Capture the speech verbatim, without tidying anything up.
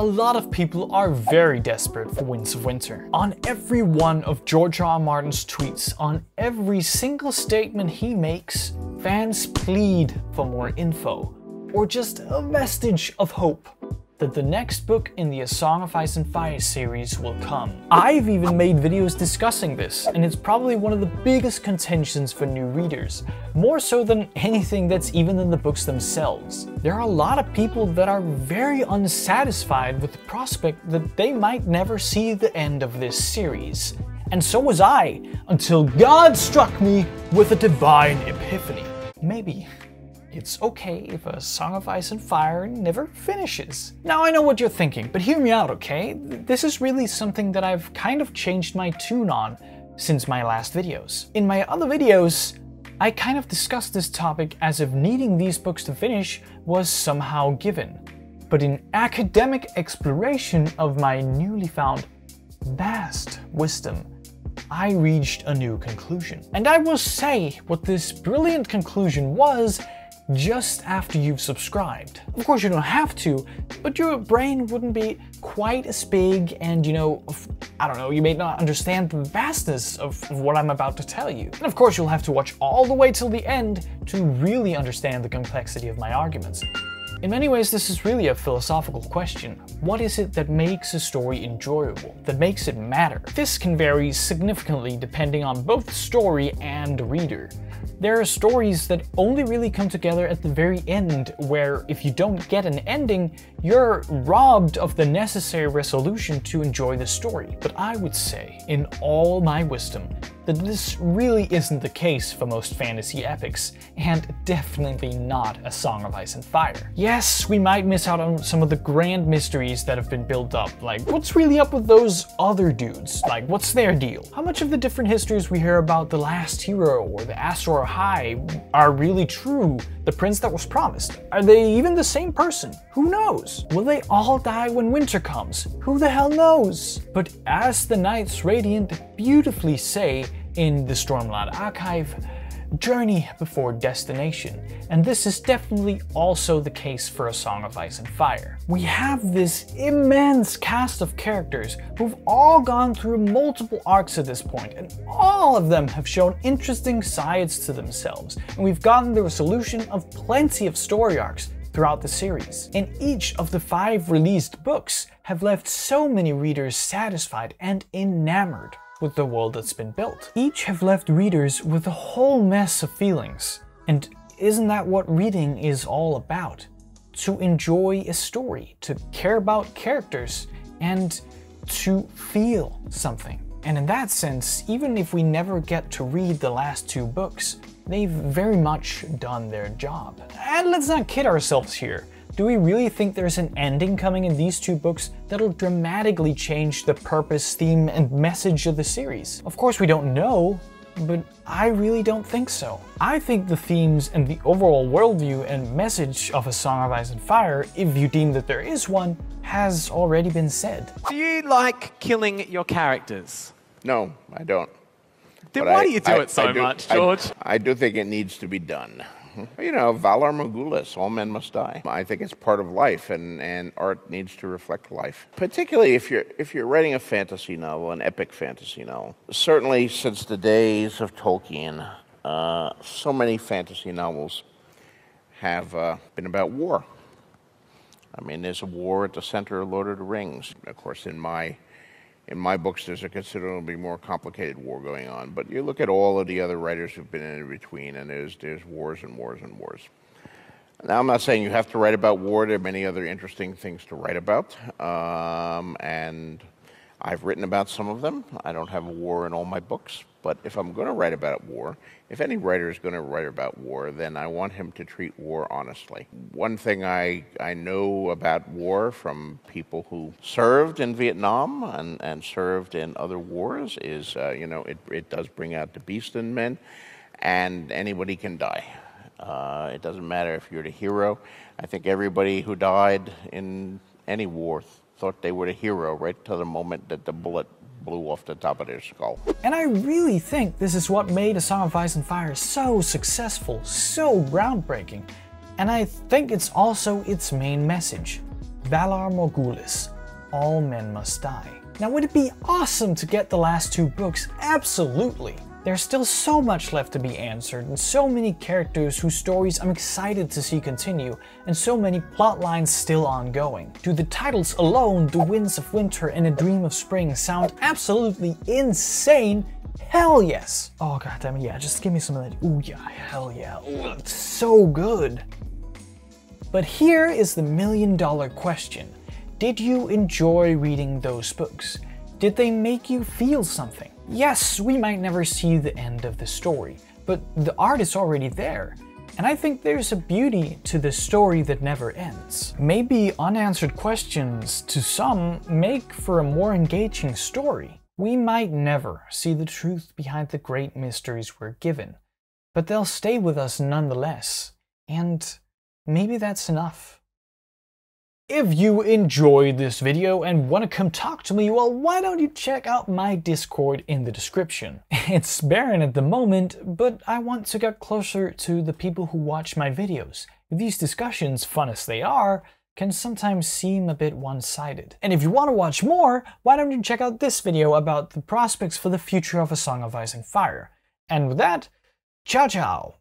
A lot of people are very desperate for Winds of Winter. On every one of George R R Martin's tweets, on every single statement he makes, fans plead for more info, or just a vestige of hope that the next book in the A Song of Ice and Fire series will come. I've even made videos discussing this, and it's probably one of the biggest contentions for new readers, more so than anything that's even in the books themselves. There are a lot of people that are very unsatisfied with the prospect that they might never see the end of this series. And so was I, until God struck me with a divine epiphany. Maybe it's okay if A Song of Ice and Fire never finishes. Now I know what you're thinking, but hear me out, okay? This is really something that I've kind of changed my tune on since my last videos. In my other videos, I kind of discussed this topic as if needing these books to finish was somehow given. But in academic exploration of my newly found vast wisdom, I reached a new conclusion. And I will say what this brilliant conclusion was just after you've subscribed. Of course you don't have to, but your brain wouldn't be quite as big and, you know, I don't know, you may not understand the vastness of, of what I'm about to tell you. And of course you'll have to watch all the way till the end to really understand the complexity of my arguments. In many ways, this is really a philosophical question. What is it that makes a story enjoyable? That makes it matter? This can vary significantly depending on both the story and the reader. There are stories that only really come together at the very end, where if you don't get an ending, you're robbed of the necessary resolution to enjoy the story. But I would say, in all my wisdom, that this really isn't the case for most fantasy epics, and definitely not A Song of Ice and Fire. Yes, we might miss out on some of the grand mysteries that have been built up, like what's really up with those other dudes? Like, what's their deal? How much of the different histories we hear about the Last Hero or the Azor Ahai are really true? The Prince That Was Promised? Are they even the same person? Who knows? Will they all die when winter comes? Who the hell knows? But as the Knights Radiant beautifully say in the Stormlight Archive, journey before destination. And this is definitely also the case for A Song of Ice and Fire. We have this immense cast of characters who've all gone through multiple arcs at this point, and all of them have shown interesting sides to themselves. And we've gotten the resolution of plenty of story arcs throughout the series. And each of the five released books have left so many readers satisfied and enamored with the world that's been built. Each have left readers with a whole mess of feelings. And isn't that what reading is all about? To enjoy a story, to care about characters, and to feel something. And in that sense, even if we never get to read the last two books, they've very much done their job. And let's not kid ourselves here. Do we really think there's an ending coming in these two books that'll dramatically change the purpose, theme, and message of the series? Of course we don't know, but I really don't think so. I think the themes and the overall worldview and message of A Song of Ice and Fire, if you deem that there is one, has already been said. Do you like killing your characters? No, I don't. Then but why I, do you do I, it so I do, much, George? I, I do think it needs to be done. You know, Valar Morghulis, all men must die. I think it's part of life, and, and art needs to reflect life. Particularly if you're, if you're writing a fantasy novel, an epic fantasy novel. Certainly since the days of Tolkien, uh, so many fantasy novels have uh, been about war. I mean, there's a war at the center of Lord of the Rings. Of course, in my, in my books, there's a considerably more complicated war going on, but you look at all of the other writers who've been in between, and there's, there's wars and wars and wars. Now, I'm not saying you have to write about war. There are many other interesting things to write about, um, and I've written about some of them. I don't have a war in all my books, but if I'm going to write about war, if any writer is going to write about war, then I want him to treat war honestly. One thing I, I know about war from people who served in Vietnam and, and served in other wars is, uh, you know, it, it does bring out the beast in men, and anybody can die. Uh, it doesn't matter if you're the hero. I think everybody who died in any war thought they were the hero right till the moment that the bullet blew off the top of their skull. And I really think this is what made A Song of Ice and Fire so successful, so groundbreaking. And I think it's also its main message. Valar Morghulis, All Men Must Die. Now, would it be awesome to get the last two books? Absolutely! There's still so much left to be answered, and so many characters whose stories I'm excited to see continue, and so many plot lines still ongoing. To the titles alone, The Winds of Winter and A Dream of Spring sound absolutely insane. Hell yes! Oh god damn it, yeah, just give me some of that. Ooh yeah, hell yeah, ooh, it's so good! But here is the million dollar question. Did you enjoy reading those books? Did they make you feel something? Yes, we might never see the end of the story, but the art is already there. And I think there's a beauty to the story that never ends. Maybe unanswered questions, to some, make for a more engaging story. We might never see the truth behind the great mysteries we're given, but they'll stay with us nonetheless. And maybe that's enough. If you enjoyed this video and want to come talk to me, well, why don't you check out my Discord in the description? It's barren at the moment, but I want to get closer to the people who watch my videos. These discussions, fun as they are, can sometimes seem a bit one-sided. And if you want to watch more, why don't you check out this video about the prospects for the future of A Song of Ice and Fire. And with that, ciao ciao!